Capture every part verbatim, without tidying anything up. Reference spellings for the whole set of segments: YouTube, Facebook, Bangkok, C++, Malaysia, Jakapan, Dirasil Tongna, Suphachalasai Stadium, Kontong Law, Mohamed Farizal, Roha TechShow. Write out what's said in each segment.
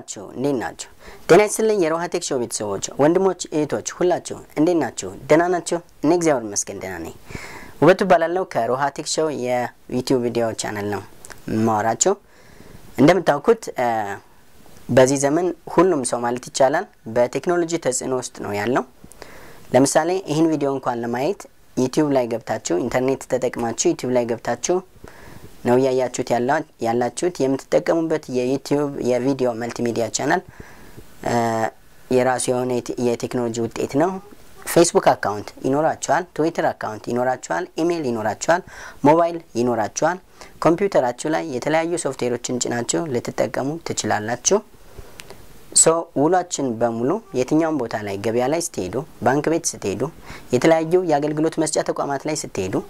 Hulacho, Ninacho. Tenacele Yerohatic Shovitsocho, Wendemoch Etoch, Hulacho, and Dinacho, Denanacho, Nexor Muskendanani. Wetu Balaloka, Rohatic Show, yeah, YouTube video channel. Maracho, and them talkut, uh, Bazizaman, Hulum Somalti Chalan, but technology test in Ost Noyalo. Lemsale, in video on Qualamite, YouTube like of Tachu, Internet Tatek Machu, YouTube like of Tachu. Now, yeah, yeah, chut yalla, yalla chut, yem tekamubet, ye YouTube, ye video multimedia channel, uh, ye rationate, ye technology with it now, Facebook account, inoratual, Twitter account, inoratual, email, inoratual, mobile, inoratual, computer actual, yetelayu software chinchinacho, let it tekamu, techilalacho. So, Ulachin Bamulu, Yetinyam Botala, Gabiala Stedu, Bankwit Stedu, Yetelayu, Yagelglut Mesjatakomatla Stedu,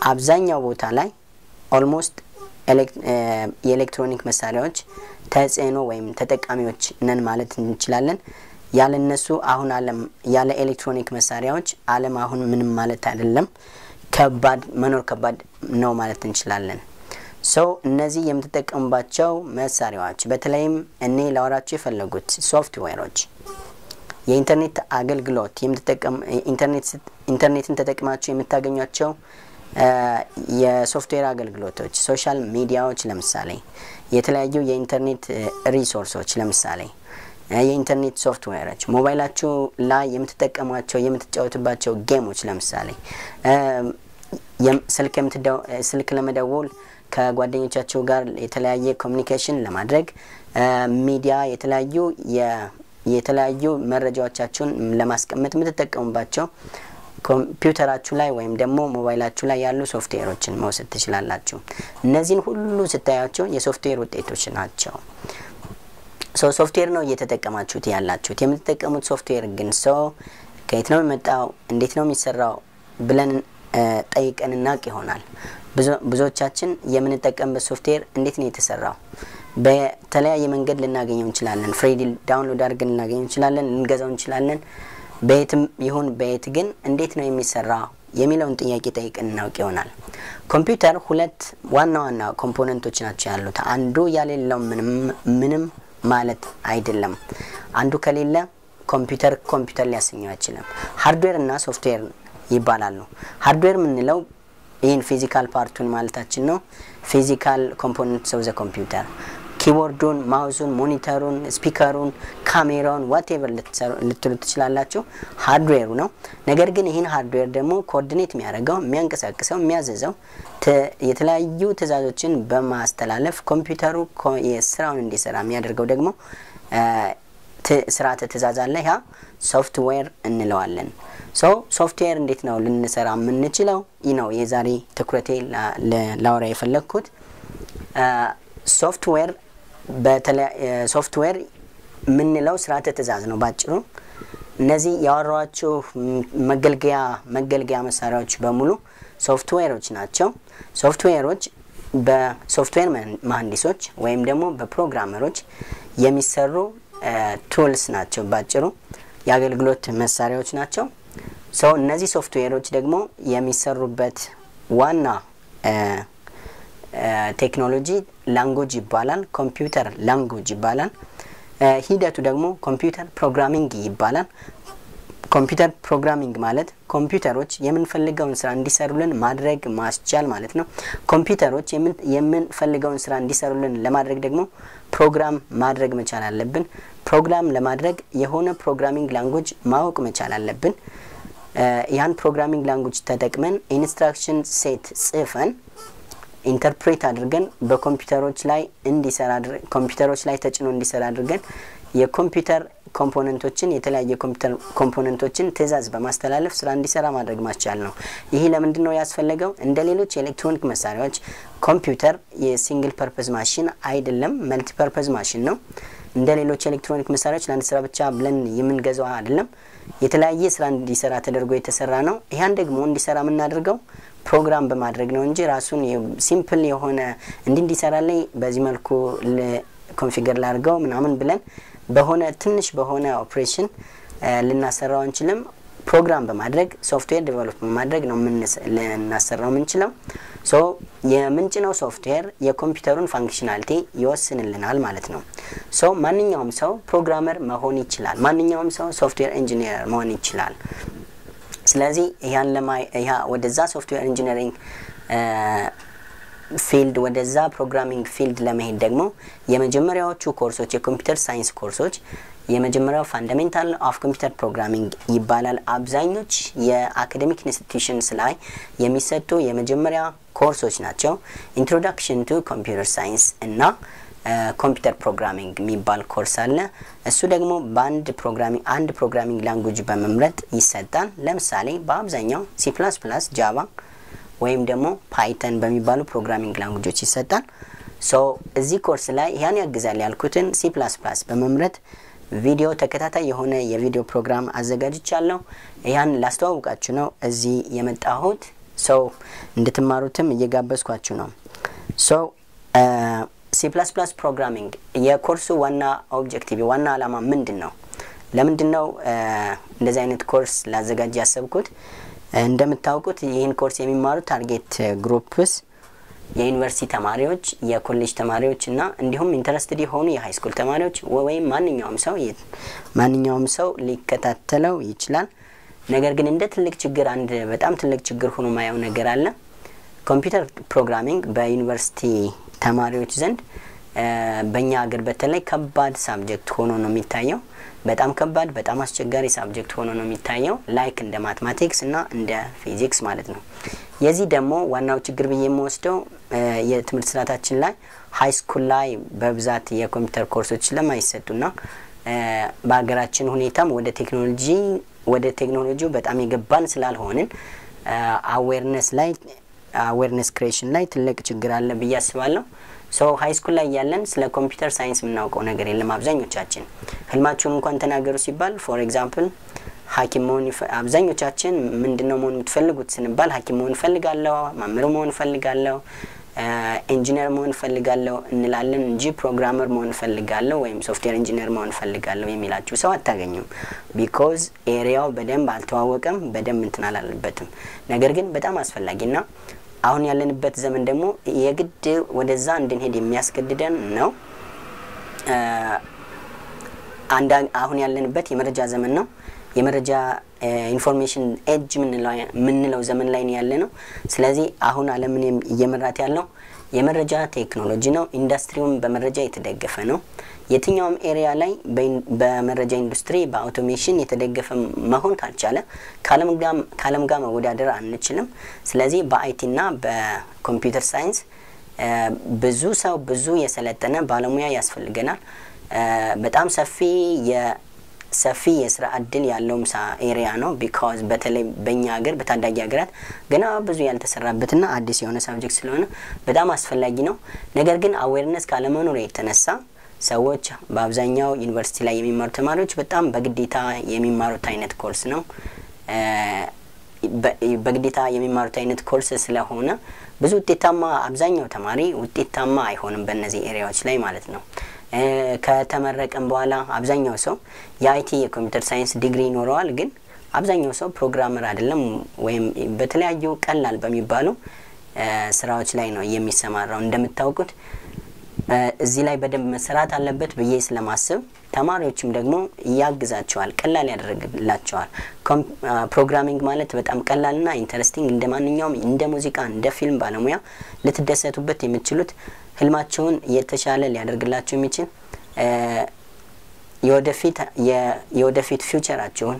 Abzanya Botala. Almost elect, uh, electronic መሳሪያዎች ተጽዕኖ ወይም ተጠቃሚዎች ነን ማለት እንችላለን ያለ እነሱ አሁን ዓለም ያለ ኤሌክትሮኒክ መሳሪያዎች ዓለም አሁን ምንም ማለት አይደለም ከባድ መኖር ከባድ ነው ማለት እንችላለን ሶ እነዚህ የምትጠቀምባቸው መሳሪያዎች በተለይም እኔ ላወራችሁ የፈለጉት ሶፍትዌሮች የኢንተርኔት አገልግሎት የምትጠቀም ኢንተርኔት ኢንተርኔትን ተጠቅማችሁ የምታገኛቸው የሶፍትዌር አገልግሎቶች ሶሻል ሚዲያዎች ለምሳሌ የተለያዩ የኢንተርኔት ሪሶርሶች ለምሳሌ የኢንተርኔት ሶፍትዌሮች ሞባይላችሁ ላይ የምትጠቀማቸው የምትጫወቱባቸው ጌሞች ለምሳሌ ስልክ የምትደው ስልክ ለመደወል ከጓደኞቻችሁ ጋር የተለያየ ኮሙኒኬሽን ለማድረግ ሚዲያ የተለያዩ የተለያዩ መረጃዎቻችሁን ለማስቀመጥ የምትጠቀሙባቸው ኮምፒውተራችሁ ላይ ወይም ደግሞ ሞባይላችሁ ላይ ያሉ ሶፍትዌሮችን መውሰድ ትችላላችሁ እነዚህን ሁሉ ስታያቸው የሶፍትዌር ውጤቶች ናቸው ሶ ሶፍትዌር ነው እየተጠቀማችሁት ያላችሁት የምትጠቀሙት ሶፍትዌር ግን ሶ ከየት ነው የሚመጣው እንዴት ነው የሚሰራው ብለን ጠይቀን እናቅ ይሆናል ብዙዎቻችን የምንጠቀምበት ሶፍትዌር እንዴት ነው የተሰራው በተለያየ መንገድ ልናገኘው እንችላለን ፍሪ ዳውንሎድ አድርገን ልናገኘው እንችላለን ልንገዛው እንችላለን ቤትም ይሁን ቤት ግን እንዴት ነው የሚሰራው የሚለውን ጥያቄ ጠይቀን እናውቅ ይሆናል ኮምፒውተር ሁለት ዋና ዋና ኮምፖነንቶች ናቸው ያሉት አንዱ ያለለው ምንም ምንም ማለት አይደለም አንዱ ከሌለ ኮምፒውተር ኮምፒውተር ሊያሰኘው አይችልም ሃርድዌር እና ሶፍትዌር ይባላሉ ሃርድዌር ምን ነው ይሄን ፊዚካል ፓርቱን ማለታችን ነው ፊዚካል ኮምፖነንትስ ኦፍ ዘ ኮምፒውተር ኪቦርዱን ማውዙን ሞኒተሩን ስፒከሩን ካሜራውን whatever ልትሉት ትችላላችሁ ሃርድዌሩ ነው ነገር ግን ይሄን ሃርድዌር ደግሞ ኮኦርዲኔት የሚያደርገው የሚያንቀሳቅሰው የሚያዘዘው የተለያዩ ተዛዞችን በማስተላለፍ ኮምፒውተሩ የስራውን እንዲሰራ የሚያደርገው ደግሞ ስራተ ተዛዝ አለ ያ ሶፍትዌር እንለዋለን ሶ ሶፍትዌር እንዴት ነው ልንሰራ የምንችለው ይነው የዛሬ ትኩረቴ ላውራ የፈለኩት ሶፍትዌር በሶፍትዌር ምን ነው ስራተ ተዛዝ ነው ባጭሩ እነዚህ ያወራችሁ መገልገያ መገልገያ መሳሪያዎች በሙሉ ሶፍትዌሮች ናቸው ሶፍትዌሮች በሶፍትዌር መሐንዲሶች ወይም ደግሞ በፕሮግራመሮች የሚሰሩ ቱልስ ናቸው ባጭሩ ያገልግሎት መሳሪያዎች ናቸው ሶ እነዚህ ሶፍትዌሮች ደግሞ የሚሰሩበት ዋና ቴክኖሎጂ ላንጉጅ ይባላል ኮምፒውተር ላንጉጅ ይባላል ሂደቱ ደግሞ ኮምፒውተር ፕሮግራሚንግ ይባላል ኮምፒውተር ፕሮግራሚንግ ማለት ኮምፒውተሮች የምንፈልገውን ስራ እንዲሰሩልን ማድረግ ማስቻል ማለት ነው ኮምፒውተሮች የምንፈልገውን ስራ እንዲሰሩልን ለማድረግ ደግሞ ፕሮግራም ማድረግ መቻል አለብን ፕሮግራም ለማድረግ የሆነ ፕሮግራሚንግ ላንጉጅ ማወቅ መቻል አለብን ያን ፕሮግራሚንግ ላንጉጅ ተጠቅመን ኢንስትራክሽን ሴት ጽፈን ኢንተርፕሬት አድርገን በኮምፒውተሮች ላይ እንዲሰራ አድርገን ኮምፒውተሮች ላይ ተጭኖ እንዲሰራ አድርገን የኮምፒውተር ኮምፖነንቶችን የተለያየ ኮምፒውተር ኮምፖነንቶችን ተዛዝ በማስተላለፍ ስራ እንዲሰራ ማድረግ ማስቻል ነው ይሄ ለምንድነው ያስፈልገው እንደሌሎች ኤሌክትሮኒክ መሳሪያዎች ኮምፒውተር የሲንግል ፐርፐዝ ማሽን አይደለም መልቲ ፐርፐዝ ማሽን ነው እንደሌሎች ኤሌክትሮኒክ መሳሪያዎች ለአንድ ስራ ብቻ ብለን የምንገዛው አይደለም የተለያየ ስራ እንዲሰራ ተደርጎ የተሰራ ነው ይሄን ደግሞ እንዲሰራ ምን እናደርገው ፕሮግራም በማድረግ ነው እንጂ ራሱን ሲምፕል የሆነ እንዲህ እንዲሰራለይ በዚህ መልኩ ኮንፊገር ላድርገው ምናምን ብለን በሆነ ትንሽ በሆነ ኦፕሬሽን ልናሰራው እንችልም ፕሮግራም በማድረግ ሶፍትዌር ዴቨሎፕ በማድረግ ነው ምን ልናሰራው እንችላለን So, የምንጭነው ሶፍትዌር የኮምፒውተሩን ፋንክሽናሊቲ ይወስንልናል ማለት ነው. So, ማንኛውም ሰው ፕሮግራመር መሆን ይችላል. ማንኛውም ሰው ሶፍትዌር ኢንጂነር መሆን ይችላል. ስለዚህ ይሄን ለማይ ይሄ ወደዛ ሶፍትዌር ኢንጂነሪንግ ፊልድ ወደዛ ፕሮግራሚንግ ፊልድ ለመሄድ ደግሞ የመጀመሪያዎቹ ኮርሶች የኮምፒውተር ሳይንስ ኮርሶች የመጀመሪያው ፋንዳሜንታል ኦፍ ኮምፒውተር ፕሮግራሚንግ ይባላል አብዛኞች የአካዴሚክ ኢንስቲትዩሽንስ ላይ የሚሰጡ የመጀመሪያ ኮርሶች ናቸው ኢንትሮዳክሽን ቱ ኮምፒውተር ሳይንስ እና ኮምፒውተር ፕሮግራሚንግ የሚባል ኮርስ አለ እሱ ደግሞ ባንድ ፕሮግራሚንግ አንድ ፕሮግራሚንግ ላንጉዌጅ በመምረጥ ይሰጣል ለምሳሌ በአብዛኛው C++, Java ወይም ደግሞ Python በሚባሉ ፕሮግራሚንግ ላንጉዌጆች ይሰጣል ሶ እዚህ ኮርስ ላይ ያን ያግዛል ያልኩትን C++ በመምረጥ ቪዲዮ ተከታታይ የሆነ የቪዲዮ ፕሮግራም አዘጋጅቻለሁ ያን ላስተዋውቃችሁ ነው እዚህ የመጣሁት ሶ እንድትማሩትም እየጋበዝኳችሁ ነው ሶ C++ ፕሮግራሚንግ የኮርሱ ዋና ኦብጀክቲቭ ዋና አላማ ምንድነው ለምንድነው እንደዚህ አይነት ኮርስ ላዘጋጅ ያሰብኩት እንደምታውቁት ይሄን ኮርስ የሚማሩ ታርጌት ግሩፕስ የዩኒቨርሲቲ ተማሪዎች የኮሌጅ ተማሪዎች እና እንዲሁም ኢንተረስትድ የሆኑ የሃይ ስኩል ተማሪዎች ወይ ማንኛውም ሰው ማንኛውም ሰው ሊከታተለው ይችላል ነገር ግን እንደ ትልቅ ችግር አንድ በጣም ትልቅ ችግር ሆኖ ማየው ነገር አለ ኮምፒውተር ፕሮግራሚንግ በዩኒቨርሲቲ ተማሪዎች ዘንድ በእኛ ሀገር በተለይ ከባድ ሳብጀክት ሆኖ ነው የሚታየው በጣም ከባድ በጣም አስቸጋሪ ሳብጀክት ሆኖ ነው የሚታየው ላይክ እንደ ማትማቲክስ እና እንደ ፊዚክስ ማለት ነው የዚህ ደግሞ ዋናው ችግር በየም ወስደው የትምህርት ስርዓታችን ላይ ሃይ ስኩል ላይ በብዛት የኮምፒውተር ኮርሶች ለማይሰጡና በአገራችን ሁኔታም ወደ ቴክኖሎጂ ወደ ቴክኖሎጂው በጣም ይገባን ስላልሆነን አዌርነስ ላይ አዌርነስ ክሬሽን ላይ ትልቅ ችግር አለ በያስባለው so high school ላይ ያለን ስለ ኮምፒውተር ሳይንስ ምናውቀው ነገር የለም አብዛኞቻችን ህልማችሁን እንኳን ተናገሩ ሲባል for example ሐኪም መሆን አብዛኞቻችን ምንድነው መሆን የምትፈልጉት ስንባል ሐኪም መሆን ፈልጋለሁ መምህር መሆን ፈልጋለሁ ኢንጂነር መሆን ፈልጋለሁ እንላለን እንጂ ፕሮግራመር መሆን ፈልጋለሁ ወይም ሶፍትዌር ኢንጂነር መሆን ፈልጋለሁ የሚላችሁ ሰው አታገኙም because ኤሪያው በደንብ አልተዋወቀም በደንብ እንትናላለበትም ነገር ግን በጣም አስፈልጋጊና አሁን ያለንበት ዘመን ደግሞ የግድ ወደዛ እንድንሄድ የሚያስገድደን ነው አንድ አሁን ያለንበት የመረጃ ዘመን ነው የመረጃ ኢንፎርሜሽን ኤጅ ምን ላይ ምን ነው ዘመን ላይ ነው ያለነው ስለዚህ አሁን ዓለምን እየመራት ያለው የመረጃ ቴክኖሎጂ ነው ኢንዱስትሪውም በመረጃ የተደገፈ ነው የትኛውም ኤሪያ ላይ በመረጃ ኢንዱስትሪ በአውቶሜሽን የተደገፈ መሆን ካልቻለ ካለም ጋር ካለም ጋር መወዳደር አንችልም ስለዚህ በአይቲ እና በኮምፒውተር ሳይንስ ብዙ ሰው ብዙ የሰለጠነ ባለሙያ ያስፈልገናል በጣም ሰፊ የ ሰፊ የሥራ አድል ያለው ምሳ ኤሪያ ነው because በተለይ በእኛ ሀገር በታዳጊ ሀገራት ገና ብዙ ያልተሰራበትና አዲስ የሆነ ሳብጀክት ስለሆነ በጣም አስፈልጊ ነው ነገር ግን አዌርነስ ካለመኖር የተነሳ ሰዎች በአብዛኛው ዩኒቨርሲቲ ላይ የሚማሩ ተማሪዎች በጣም በግዴታ የሚማሩት አይነት ኮርስ ነው በግዴታ የሚማሩት አይነት ኮርስ ስለሆነ ብዙ ውጤታማ አብዛኛው ተማሪ ውጤታማ አይሆንም በእነዚህ ኤሪያዎች ላይ ማለት ነው ከተመረቀም በኋላ አብዛኛው ሰው የአይቲ የኮምፒውተር ሳይንስ ዲግሪ ኖሯል ግን አብዛኛው ሰው ፕሮግራመር አይደለም ወይም በተለያዩ ቀላል በሚባሉ ስራዎች ላይ ነው የሚሰማራው እንደምታውቁት እዚህ ላይ በደንብ መስራት አለበት ብዬ ስለማስብ ተማሪዎችም ደግሞ ያግዛቸዋል ቀላል ያደርግላቸዋል ፕሮግራሚንግ ማለት በጣም ቀላልና ኢንተረስቲንግ እንደማንኛውም እንደ ሙዚቃ እንደ ፊልም ባለሙያ ልትደሰቱበት የምትችሉት ህልማችሁን የተሻለ ሊያደርግላችሁ የሚችል የወደፊት የወደፊት ፊውቸራችሁን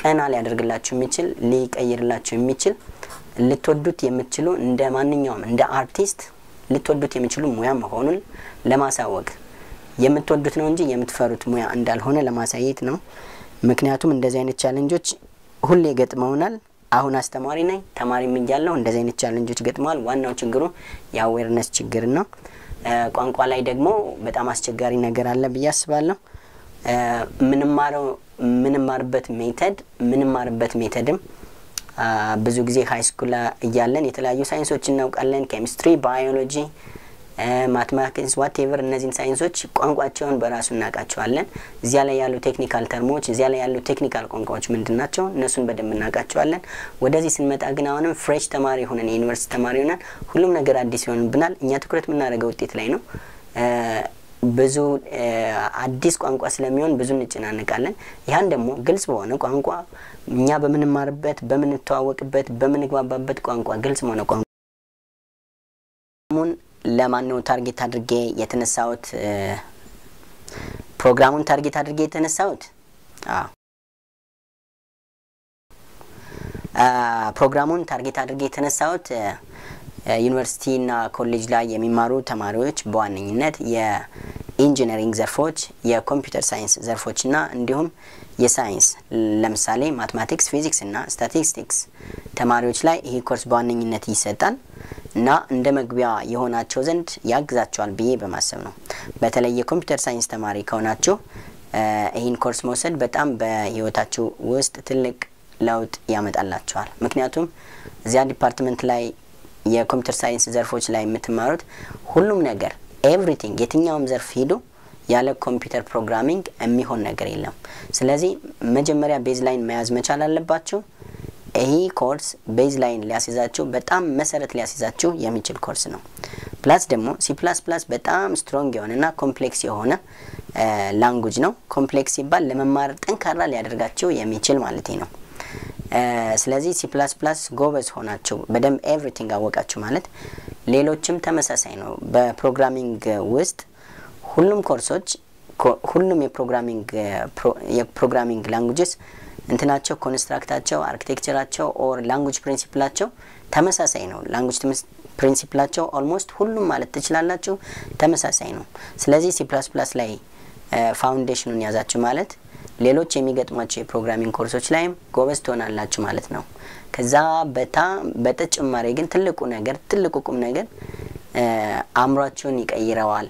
ቀና ሊያደርግላችሁ የሚችል ሊቀይርላችሁ የሚችል ልትወዱት የምትችሉ እንደማንኛውም እንደ አርቲስት ልትወዱት የምትችሉ ሙያ መሆኑን ለማሳወቅ የምትወዱት ነው እንጂ የምትፈሩት ሙያ እንዳልሆነ ለማሳየት ነው ምክንያቱም እንደዚህ አይነት ቻሌንጆች ሁሌ ገጥመውናል አሁን አስተማሪ ነኝ ተማሪም ይያለው እንደዚህ አይነት ቻሌንጆች ገጥመዋል ዋናው ችግሩ የአዌርነስ ችግር ነው ቋንቋ ላይ ደግሞ በጣም አስቸጋሪ ነገር አለ በያስባለሁ ምንም ማረው ምንም ማርበት ሜተድ ምንም ማርበት ሜተድም ብዙ ጊዜ ሃይ ስኩል ያለን የተለያዩ ሳይንሶችን እናውቃለን ኬሚስትሪ ባዮሎጂ mathematics whatever እነዚህን ሳይንሶች ቋንቋቸውን በራሱ እናቃቸዋለን እዚያ ላይ ያሉ ቴክኒካል ተርሞች እዚያ ላይ ያሉ ቴክኒካል ቋንቋዎች ምንድናቸው እነሱን በደም እናቃቸዋለን ወደዚህ ስንመጣ ግን አሁንም ፍሬሽ ተማሪ ሆነን ዩኒቨርሲቲ ተማሪ ሆነን ሁሉም ነገር አዲስ ይሆንብናል እኛ ትኩረት ምናደርገው ውጤት ላይ ነው ብዙ አዲስ ቋንቋ ስለሚሆን ብዙ እንጨናነቃለን ይሄን ደግሞ ግልጽ ሆነ ቋንቋ እኛ በመንማርበት በመንተዋወቅበት በመንግባባበት ቋንቋ ግልጽ ሆነ ቋንቋ ምን ለማንነው ታርጌት አድርጌ የተነሳውት ፕሮግራሙን ታርጌት አድርጌ የተነሳውት አዎ አ ፕሮግራሙን ታርጌት አድርጌ የተነሳውት ዩኒቨርሲቲ እና ኮሌጅ ላይ የሚማሩ ተማሪዎች በዋነኝነት የኢንጂነሪንግ ዘርፎች የኮምፒውተር ሳይንስ ዘርፎች እና እንዲሁም የሳይንስ ለምሳሌ ማትማቲክስ ፊዚክስ እና ስታቲስቲክስ ተማሪዎች ላይ ይሄ ኮርስ በዋነኝነት ይሰጣል እና እንደ መግቢያ የሆናቸው ዘንድ ያግዛቸዋል ብዬ በማሰብ ነው በተለይ የኮምፒውተር ሳይንስ ተማሪ ከሆናችሁ ይሄን ኮርስ መውሰድ በጣም በህይወታችሁ ውስጥ ትልቅ ለውጥ ያመጣላችኋል ምክንያቱም እዚያ ዲፓርትመንት ላይ የኮምፒውተር ሳይንስ ዘርፎች ላይ የምትማሩት ሁሉም ነገር ኤቭሪቲንግ የትኛውም ዘርፍ ሄዶ ያለ ኮምፒውተር ፕሮግራሚንግ የሚሆን ነገር የለም ስለዚህ መጀመሪያ ቤዝ ላይን መያዝ መቻል አለባችሁ ይሄ ኮርስ ቤዝ ላይን ሊያስይዛችሁ በጣም መሰረት ሊያስይዛችሁ የሚችል ኮርስ ነው ፕላስ ደግሞ C++ በጣም ስትሮንግ የሆነና ኮምፕሌክስ የሆነ ላንጉጅ ነው ኮምፕሌክስ ይባል ለመማር ጠንካራ ሊያደርጋችሁ የሚችል ማለት ነው ስለዚህ C++ ጎበዝ ሆናችሁ በደም ኤቭሪቲንግ አወቃችሁ ማለት ሌሎችም ተመሳሳይ ነው በፕሮግራሚንግ ውስጥ ሁሉም ኮርሶች ሁሉም የፕሮግራሚንግ የፕሮግራሚንግ ላንጉጅስ እንትናቸው ኮንስትራክታቸው አርኪቴክቸራቸው ኦር ላንጉጅ ፕሪንሲፕላቸው ተመሳሳይ ነው ላንጉጅ ፕሪንሲፕላቸው ኦልሞስት ሁሉም ማለት ትችላላችሁ ተመሳሳይ ነው ስለዚህ C++ ላይ ፋውንዴሽኑን ያዛችሁ ማለት ሌሎች የሚገጥማቸው የፕሮግራሚንግ ኮርሶች ላይም ጎበዝ ትሆናላችሁ ማለት ነው ከዛ በታ በተጨማሪ ግን ትልቁ ነገር ትልቁ ቁም ነገር አምራቾን ይቀይራዋል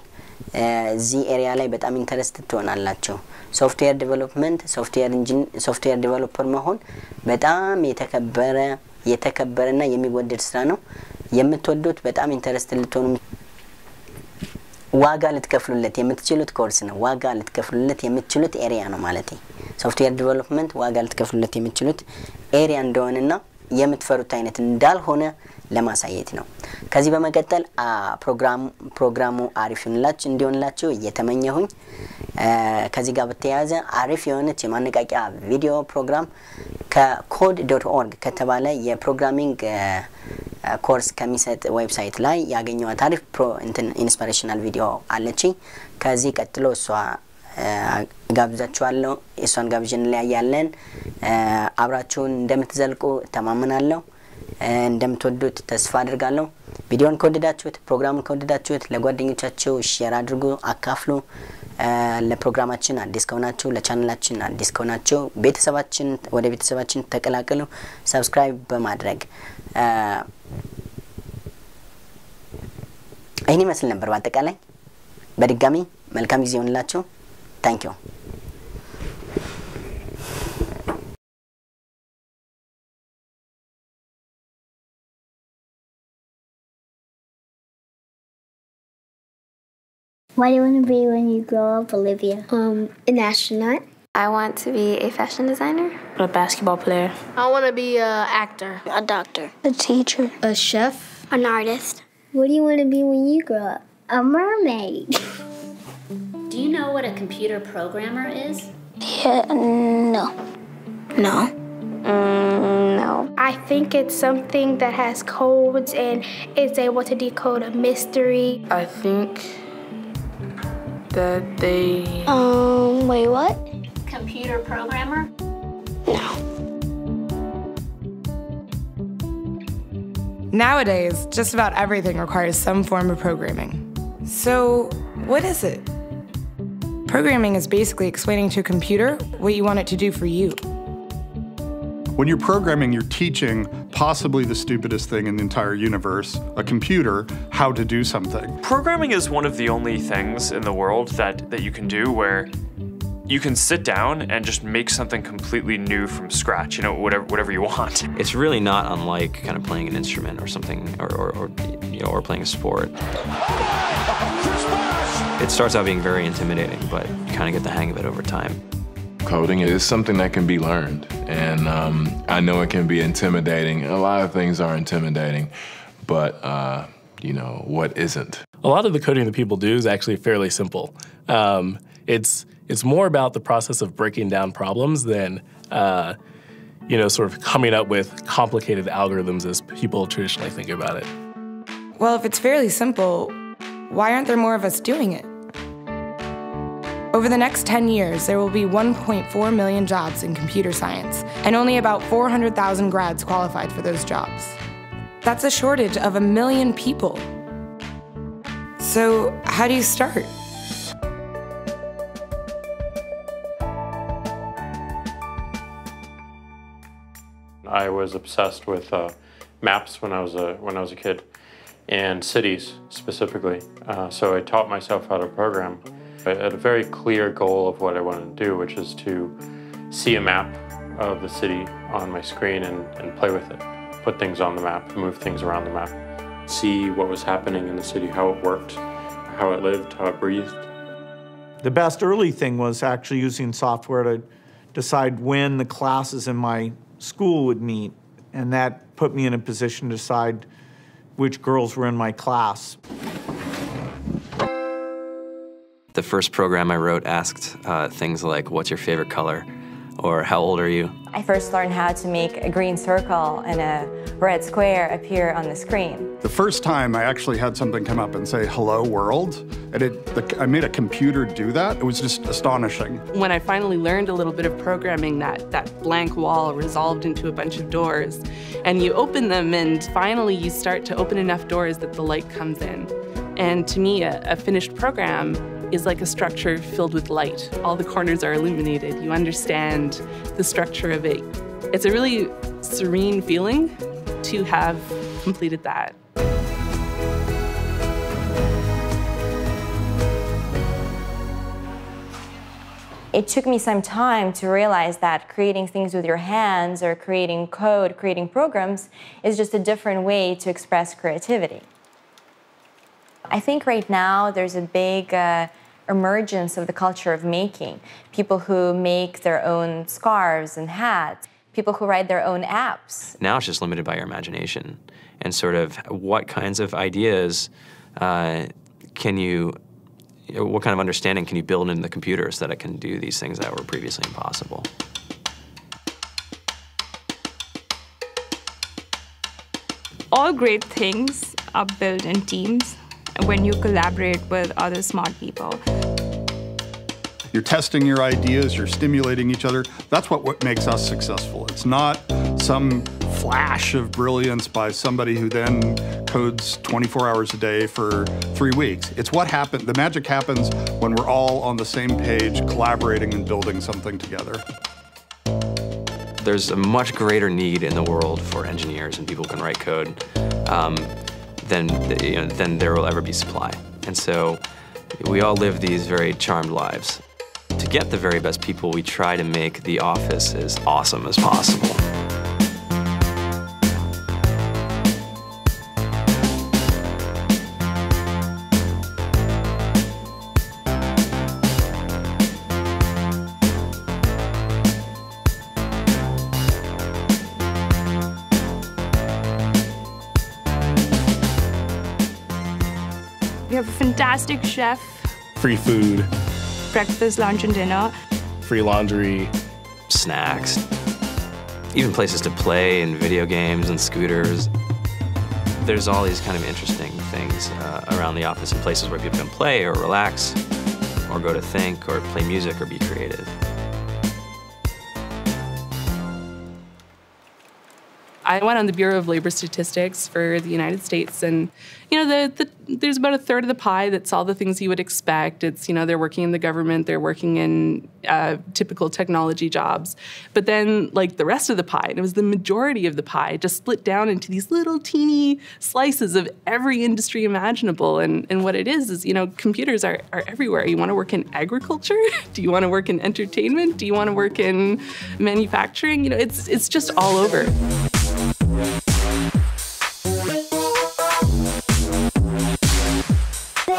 እዚ ኤሪያ ላይ በጣም ኢንተረስት ትሆናላችሁ ሶፍትዌር ዴቨሎፕመንት ሶፍትዌር ኢንጂን ሶፍትዌር ዴቨሎፐር መሆን በጣም የተከበረ የተከበረና የሚወደድ ስራ ነው የምትወዱት በጣም ኢንተረስት ልትሆኑ ዋጋ ለተከፍሉለት የምትችሉት ኮርስ ነው ዋጋ ለተከፍሉለት የምትችሉት ኤሪያ ነው ማለት ነው ሶፍትዌር ዴቨሎፕመንት ዋጋ ለተከፍሉለት የምትችሉት ኤሪያ እንደሆነና የምትፈሩት አይነት እንዳልሆነ ለማሳየት ነው ከዚህ በመቀጠል ፕሮግራም ፕሮግራሙ አሪፍ ይሆንላችሁ እንዲሆንላችሁ እየተመኘሁኝ ከዚህ ጋር በተያያዘ አሪፍ የሆነ የማነቃቂያ ቪዲዮ ፕሮግራም ከኮድ ዶት ኦርግ ከተባለ የፕሮግራሚንግ ኮርስ ከሚሰጥ ዌብሳይት ላይ ያገኘው ታሪፍ ፕሮ ኢንስፓይሬሽናል ቪዲዮ አለች ከዚህ ቀጥሎ እሷ ጋብዛችኋለሁ እሷን ጋብዥን ላይ ያያለን አብራችሁን እንደምትዘልቁ ተማመናለሁ እንደምትወዱት ተስፋ አድርጋለሁ ቪዲዮን ኮንዲዳችሁት ፕሮግራሙን ኮንዲዳችሁት ለጓደኞቻችሁ ሼር አድርጉ አካፍሉ ለፕሮግራማችን አዲስ ከሆናችሁ ለቻናላችን አዲስ ከሆናችሁ ቤተሰባችን ወደ ቤተሰባችን ተቀላቀሉ ሰብስክራይብ በማድረግ አይኔ መስል ነበር በአጠቃላይ በድጋሚ መልካም ጊዜ ይሁንላችሁ ታንኪዩ What do you want to be when you grow up, Olivia? Um, an astronaut. I want to be a fashion designer. A basketball player. I want to be an actor. A doctor. A teacher. A chef. An artist. What do you want to be when you grow up? A mermaid. Do you know what a computer programmer is? Yeah, no. No? Mm, no. I think it's something that has codes and is able to decode a mystery. I think... that they... Um, wait, what? Computer programmer? No. Nowadays, just about everything requires some form of programming. So, what is it? Programming is basically explaining to a computer what you want it to do for you. When you're programming, you're teaching possibly the stupidest thing in the entire universe, a computer, how to do something. Programming is one of the only things in the world that, that you can do where you can sit down and just make something completely new from scratch, you know, whatever, whatever you want. It's really not unlike kind of playing an instrument or something, or, or, or you know, or playing a sport. It starts out being very intimidating, but you kind of get the hang of it over time. Coding is something that can be learned, and um, I know it can be intimidating. A lot of things are intimidating, but uh, you know, what isn't? A lot of the coding that people do is actually fairly simple. Um, it's, it's more about the process of breaking down problems than uh, you know, sort of coming up with complicated algorithms as people traditionally think about it. Well, if it's fairly simple, why aren't there more of us doing it? Over the next ten years, there will be one point four million jobs in computer science, and only about four hundred thousand grads qualified for those jobs. That's a shortage of a million people. So how do you start? I was obsessed with uh, maps when I was a when I was a kid, and cities specifically. Uh, so I taught myself how to program. I had a very clear goal of what I wanted to do, which is to see a map of the city on my screen and, and play with it. Put things on the map, move things around the map, see what was happening in the city, how it worked, how it lived, how it breathed. The best early thing was actually using software to decide when the classes in my school would meet, and that put me in a position to decide which girls were in my class. The first program I wrote asked uh, things like, what's your favorite color? Or how old are you? I first learned how to make a green circle and a red square appear on the screen. The first time I actually had something come up and say, hello world, and it, the, I made a computer do that. It was just astonishing. When I finally learned a little bit of programming, that, that blank wall resolved into a bunch of doors, and you open them, and finally you start to open enough doors that the light comes in. And to me, a, a finished program is like a structure filled with light. All the corners are illuminated. You understand the structure of it. It's a really serene feeling to have completed that. It took me some time to realize that creating things with your hands or creating code, creating programs is just a different way to express creativity. I think right now there's a big uh, emergence of the culture of making. People who make their own scarves and hats, people who write their own apps. Now it's just limited by your imagination and sort of what kinds of ideas uh, can you, what kind of understanding can you build into the computer so that it can do these things that were previously impossible. All great things are built in teams. When you collaborate with other smart people. You're testing your ideas, you're stimulating each other. That's what, what makes us successful. It's not some flash of brilliance by somebody who then codes twenty-four hours a day for three weeks. It's what happened, the magic happens when we're all on the same page, collaborating and building something together. There's a much greater need in the world for engineers and people who can write code. Um, Than, you know, than there will ever be supply. And so we all live these very charmed lives. To get the very best people, we try to make the office as awesome as possible. We have a fantastic chef. Free food. Breakfast, lunch, and dinner. Free laundry. Snacks. Even places to play and video games and scooters. There's all these kind of interesting things uh, around the office and places where people can play or relax or go to think or play music or be creative. I went on the Bureau of Labor Statistics for the United States, and you know, the, the, there's about a third of the pie that's all the things you would expect. It's, you know, they're working in the government, they're working in uh, typical technology jobs. But then, like, the rest of the pie, and it was the majority of the pie, just split down into these little teeny slices of every industry imaginable. And, and what it is is, you know, computers are, are everywhere. You want to work in agriculture? Do you want to work in entertainment? Do you want to work in manufacturing? You know, it's, it's just all over.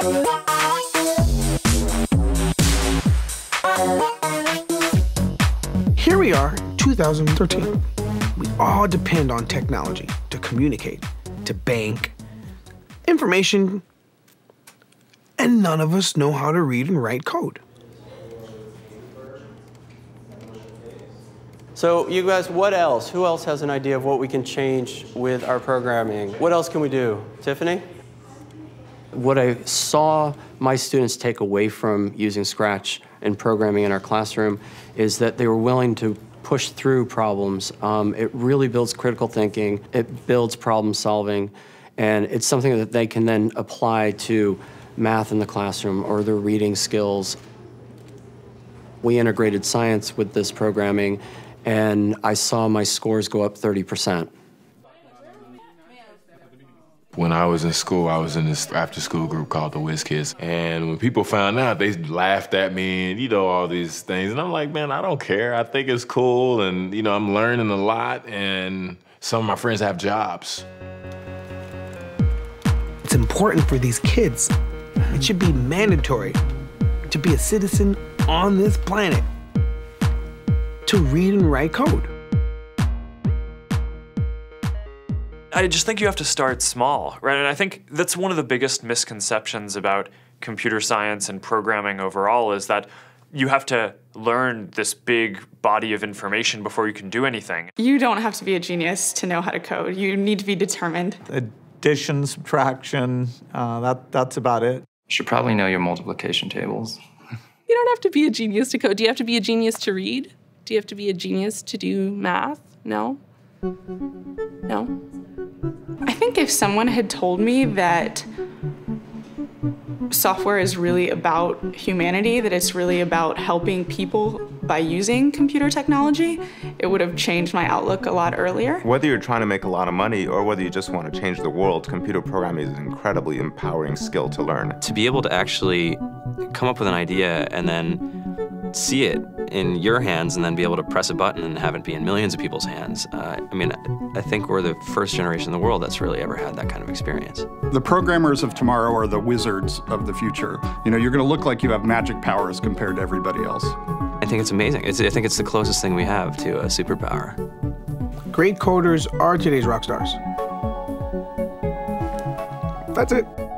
Bye. two thousand thirteen. We all depend on technology to communicate, to bank information, and none of us know how to read and write code. So you guys, what else? Who else has an idea of what we can change with our programming? What else can we do? Tiffany? What I saw my students take away from using Scratch and programming in our classroom is that they were willing to push through problems. Um, it really builds critical thinking. It builds problem solving. And it's something that they can then apply to math in the classroom or their reading skills. We integrated science with this programming, and I saw my scores go up thirty percent. When I was in school, I was in this after-school group called the Whiz Kids, and when people found out, they laughed at me and, you know, all these things. And I'm like, man, I don't care. I think it's cool, and, you know, I'm learning a lot, and some of my friends have jobs. It's important for these kids. It should be mandatory to be a citizen on this planet, to read and write code. I just think you have to start small, right? And I think that's one of the biggest misconceptions about computer science and programming overall is that you have to learn this big body of information before you can do anything. You don't have to be a genius to know how to code. You need to be determined. Addition, subtraction, uh, that, that's about it. You should probably know your multiplication tables. You don't have to be a genius to code. Do you have to be a genius to read? Do you have to be a genius to do math? No? No? I think if someone had told me that software is really about humanity, that it's really about helping people by using computer technology, it would have changed my outlook a lot earlier. Whether you're trying to make a lot of money or whether you just want to change the world, computer programming is an incredibly empowering skill to learn. To be able to actually come up with an idea and then see it in your hands and then be able to press a button and have it be in millions of people's hands. Uh, I mean, I think we're the first generation in the world that's really ever had that kind of experience. The programmers of tomorrow are the wizards of the future. You know, you're going to look like you have magic powers compared to everybody else. I think it's amazing. It's, I think it's the closest thing we have to a superpower. Great coders are today's rock stars. That's it.